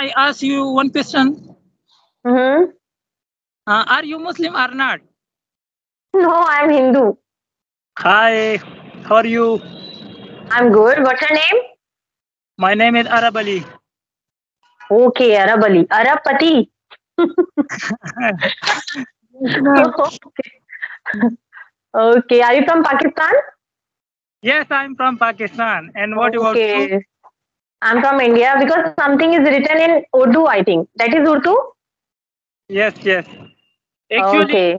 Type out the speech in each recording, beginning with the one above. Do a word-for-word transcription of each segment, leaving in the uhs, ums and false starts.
I ask you one question. Mm-hmm. Uh, are you Muslim or not? No, I'm Hindu. Hi, how are you? I'm good. What's your name? My name is Arabali. Okay, Arabali. Arabpati. Okay. Okay, are you from Pakistan? Yes, I'm from Pakistan. And what okay. about you? I'm from India, because something is written in Urdu, I think. That is Urdu? Yes, yes. Actually, okay.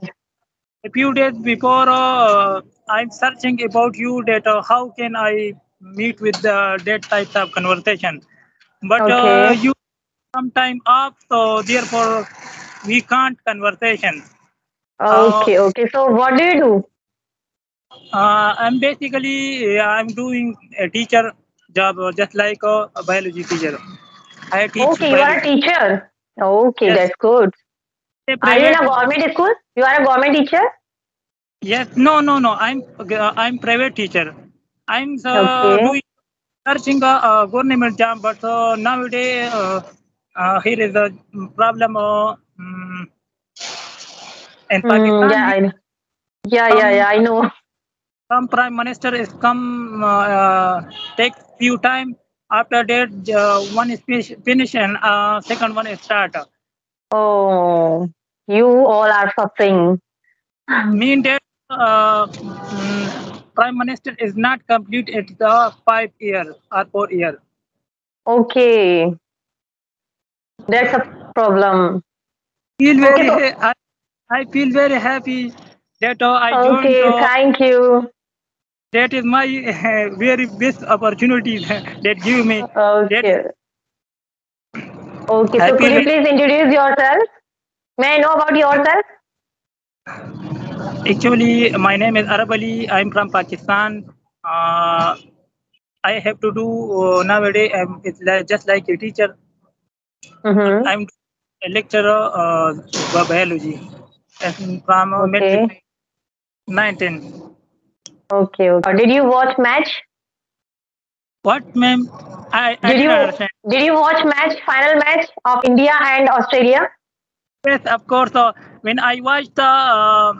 a few days before, uh, I'm searching about you that uh, how can I meet with uh, that type of conversation. But okay. uh, you sometime off, so therefore we can't conversation. Okay, uh, okay. So what do you do? Uh, I'm basically, I'm doing a teacher job, just like a biology teacher. I teach okay, biology. You are a teacher. Okay, yes. That's good. Are you in a government school? You are a government teacher? Yes, no, no, no. I'm uh, I'm private teacher. I'm uh, okay. doing searching a uh, government job, but uh, nowadays uh, uh, here is a problem. Uh, um, in Pakistan, mm, yeah, I, yeah, some, yeah, yeah. I know. Some prime minister is come uh, uh, take few time. After that, uh, one is finish and uh, second one is start. Oh, you all are suffering. Mean that uh, um, prime minister is not complete at the five year or four year. Okay, that's a problem. Feel very, okay. I, I feel very happy that uh, I joined. Okay, uh, thank you. That is my uh, very best opportunity that give me. Okay. That, Okay, so could you please introduce yourself? May I know about yourself? Actually, my name is Arabali. I'm from Pakistan. Uh, I have to do uh, nowadays. I'm, it's like, just like a teacher. Mm-hmm. I'm a lecturer uh, for biology. I'm from uh, okay. nineteen. Okay. Okay. Did you watch match? What, ma'am? I, I did you understand. Did you watch match final match of India and Australia? Yes, of course. Uh, when I watched the uh,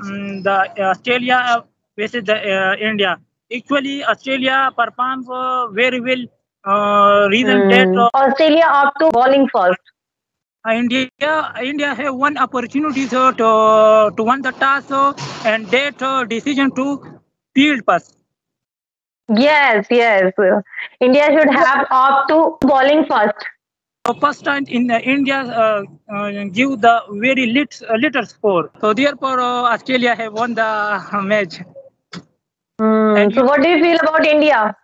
the Australia versus the uh, India, actually Australia performs uh, very well. Uh, reason mm. that uh, Australia up to bowling first. India India have one opportunity so to uh, to win the toss so, and that uh, decision to field pass. Yes, yes. India should have up to bowling first. First time in uh, India uh, uh, give the very lit, uh, little score. So therefore uh, Australia have won the uh, match. Mm. And so what do you feel about India?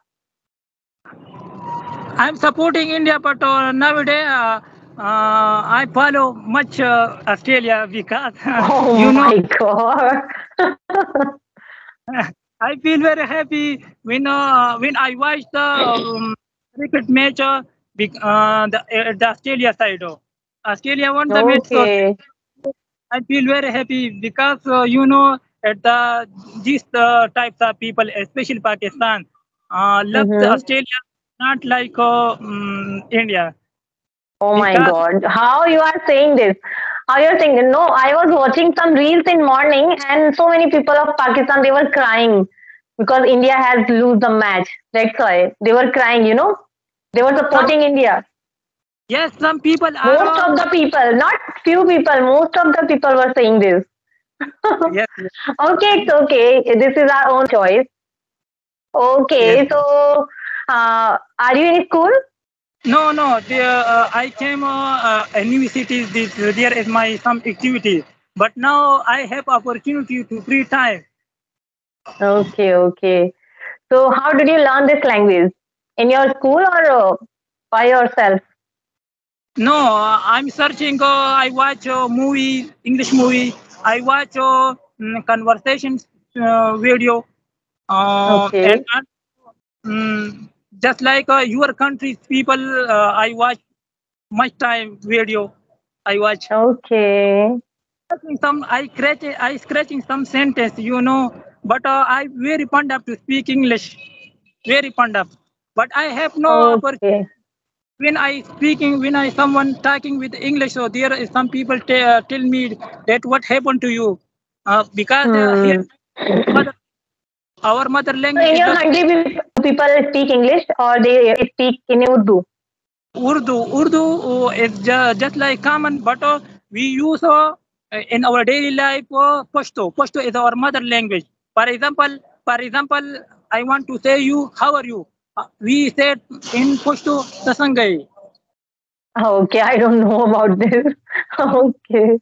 I'm supporting India, but uh, nowadays uh, uh, I follow much uh, Australia because oh you know. Oh my God. I feel very happy when uh, when I watch the um, cricket match uh, the, uh, the Australia side. Uh, Australia won the okay. match. So I feel very happy because uh, you know at the these uh, types of people, especially Pakistan, uh, love mm-hmm. Australia, not like uh, um, India. Oh because my God! How you are saying this? How you're saying? No, I was watching some reels in morning, and so many people of Pakistan, they were crying because India has lose the match. That's why they were crying. You know, they were supporting some, India. Yes, some people. Most are, of the people, not few people. Most of the people were saying this. Yes. Okay, it's okay. This is our own choice. Okay, yes. So uh, are you in school? No, no. They, uh, I came uh, uh, a new city. This, there is my some activity, but now I have opportunity to free time. Okay, okay. So, how did you learn this language? In your school or uh, by yourself? No, uh, I'm searching. Uh, I watch uh, movie, English movie. I watch uh, conversations uh, video. Uh, okay. And, um, Just like uh, your country's people, uh, I watch much time video. I watch. Okay. Some I scratch, I scratching some sentence, you know. But uh, I very fond of to speak English, very fond of. But I have no okay. opportunity When I speaking, when I someone talking with English, so there is some people t uh, tell me that what happened to you, uh, because uh, here, mother, our mother language. So in your country, people speak English or they speak in Urdu. Urdu, Urdu is ju just like common, but uh, we use uh, in our daily life uh, Pashto. Pashto is our mother language. For example, for example, I want to say you, how are you? Uh, we said in Pashto, Tasangai. Okay, I don't know about this. Okay.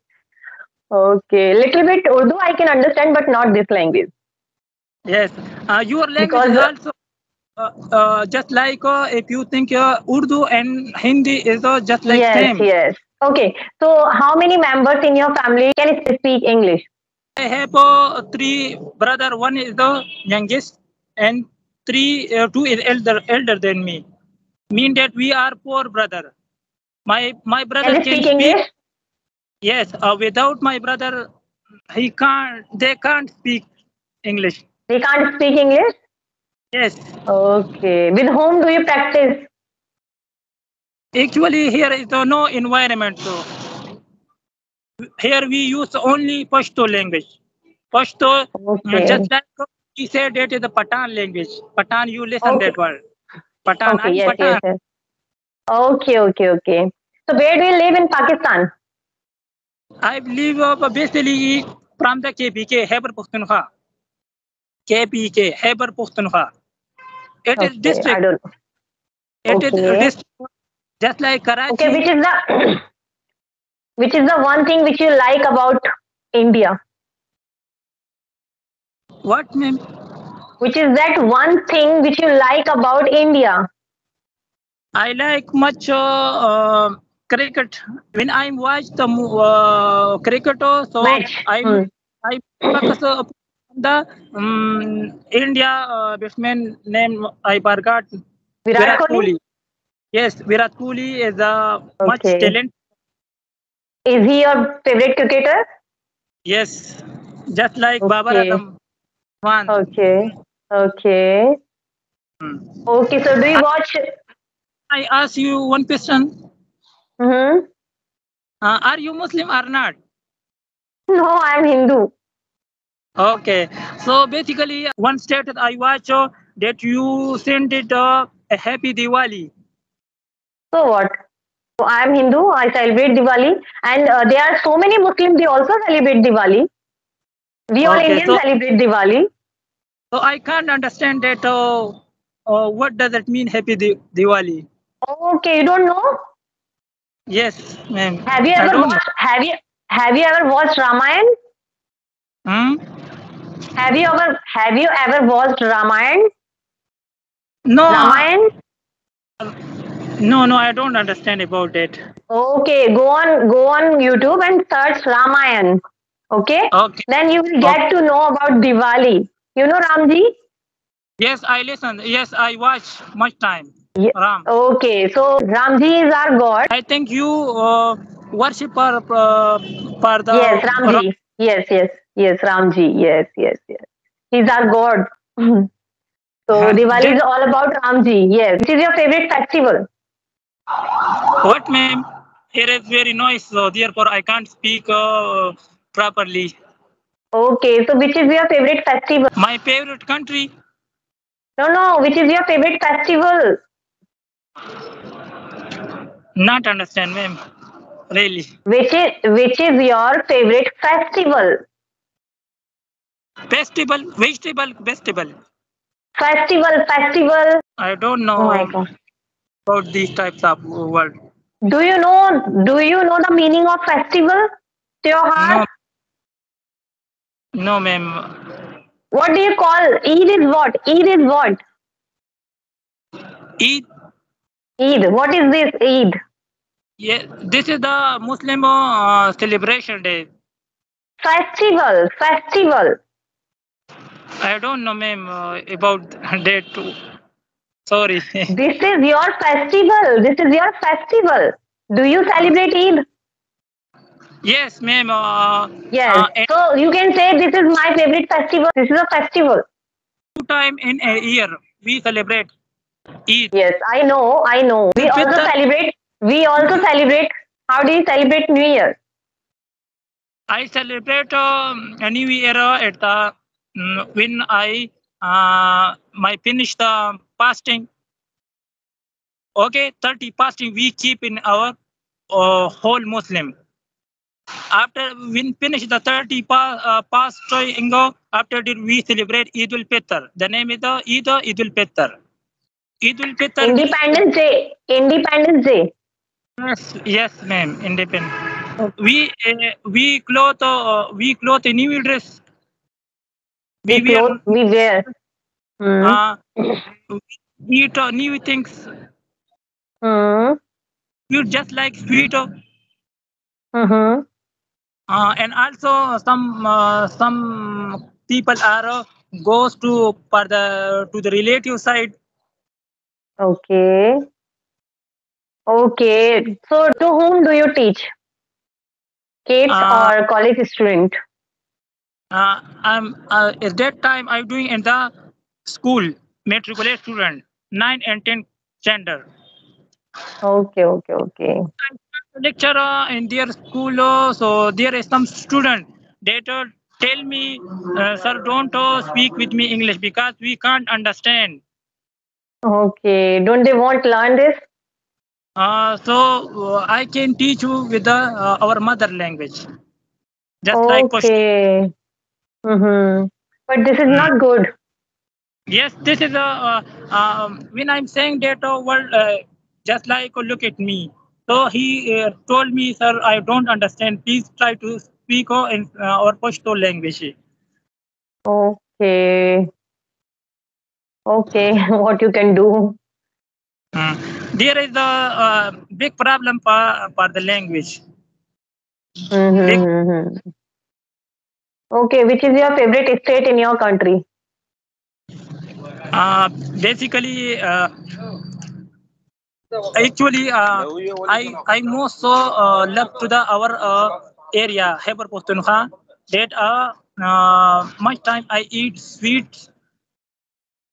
Okay. Little bit Urdu I can understand, but not this language. Yes. Uh, your language because is also uh, uh, just like uh, if you think uh, Urdu and Hindi is uh, just like yes, same. Yes, yes. Okay. So how many members in your family can speak English? I have uh, three brothers. One is the youngest and Three, uh, two is elder, elder than me. Mean that we are four brother. My my brother can speak English. Yes, uh, without my brother, he can't. They can't speak English. They can't speak English. Yes. Okay. With whom do you practice? Actually, here is uh, no environment. So here we use only Pashto language. Pashto, okay. Just like. He said that is the Pathan language. Pathan, you listen okay. that word. Pathan, okay, yes, Pathan. Yes, yes. Okay, okay, okay. So where do you live in Pakistan? I live uh, basically from the K P K, Khyber Pakhtunkhwa. K P K, Khyber Pakhtunkhwa. It okay, is district. I don't know. It okay. is district. Just like Karachi. Okay, which is the which is the one thing which you like about India? What name? Which is that one thing which you like about India? I like much uh, uh, cricket. When I watch the uh, cricket, so Match. I hmm. I focus on the um, India uh, batsman name. I forgot. Virat, Virat Kohli? Kohli. Yes, Virat Kohli is a okay. much talent. Is he your favorite cricketer? Yes, just like okay. Babar Azam. One. Okay, okay, hmm. okay. So, do you watch? I ask you one question. Mm-hmm. Uh, are you Muslim or not? No, I'm Hindu. Okay. So basically, one status I watch uh, that you sent it uh, a happy Diwali. So what? So I'm Hindu. I celebrate Diwali, and uh, there are so many Muslims. They also celebrate Diwali. We all okay, Indians so, celebrate Diwali. So I can't understand that. Uh, uh, what does it mean, Happy Di Diwali? Okay, you don't know. Yes, ma'am. Have you I ever watched? Know. Have you Have you ever watched Ramayan? Hmm. Have you ever Have you ever watched Ramayan? No. Ramayan. No, no, I don't understand about it. Okay, go on, go on YouTube and search Ramayan. Okay? okay, then you will get okay. to know about Diwali. You know Ramji? Yes, I listen. Yes, I watch much time. Yeah. Ram. Okay, so Ramji is our God. I think you uh, worship for, uh, for the... Yes, Ramji. Ram yes, yes, yes, Ramji. Yes, yes, yes. He's our God. So Diwali yes. is all about Ramji. Yes. Which is your favorite festival? What, ma'am? It is very noise, so therefore I can't speak... Uh, properly. Okay, so which is your favorite festival? My favorite country. No, no, which is your favorite festival? Not understand, ma'am. Really. Which is, which is your favorite festival? Festival, vegetable, vegetable. Festival, festival. I don't know oh about these types of words. Do you know, do you know the meaning of festival to your heart? No. No, ma'am. What do you call? Eid is what? Eid is what? Eid. Eid. What is this Eid? Yeah, this is the Muslim uh, celebration day. Festival. Festival. I don't know, ma'am, uh, about that too. Sorry. This is your festival. This is your festival. Do you celebrate Eid? Yes, ma'am. Uh, yes. Uh, so you can say this is my favorite festival. This is a festival. Two times in a year we celebrate. Eid. Yes, I know, I know. We Fitr. also celebrate, we also celebrate, how do you celebrate New Year? I celebrate uh, New Year at the, when I, uh, my finish the fasting. Okay, thirty fasting we keep in our uh, whole Muslim. After we finish the thirty pa, uh, past ingo, after that we celebrate Eidul Fitr. The name is the Eid Eidul Fitr. Eidul Fitr. Independence Day. Independence Day. Yes, yes, ma'am. Independence. Okay. We uh, we clothe uh, we clothe a new dress. We, we clothe. We wear. Mm. Uh, we eat uh, new things. Mm. You just like sweet. Uh, Mm-hmm. Uh, and also some uh, some people are uh, goes to for the to the relative side. Okay. Okay. So to whom do you teach? Kids uh, or college student? Uh, I'm uh, at that time I'm doing in the school matriculate student nine and ten gender. Okay. Okay. Okay. And lecture uh, in their school, uh, so there is some student that uh, tell me, uh, sir, don't uh, speak with me English because we can't understand. Okay, don't they want to learn this? Uh, so uh, I can teach you with the, uh, our mother language. Just okay. like Pashto. Mm-hmm. But this is not good. Yes, this is a, uh, uh, when I'm saying that uh, word, uh, just like uh, look at me. So he uh, told me, sir, I don't understand. Please try to speak uh, in uh, our Pashto language. Okay. Okay, what you can do? Mm. There is a uh, big problem for, for the language. Mm-hmm, big... mm-hmm. Okay, which is your favorite state in your country? Uh, basically, uh, Actually, uh, I I most so uh, love to the our uh, area Khyber Pakhtunkhwa. That uh, uh, much time I eat sweets.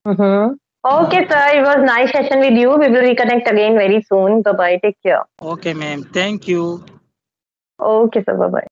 Mm-hmm. Okay, sir. It was nice session with you. We will reconnect again very soon. Bye bye. Take care. Okay, ma'am. Thank you. Okay, sir. Bye bye.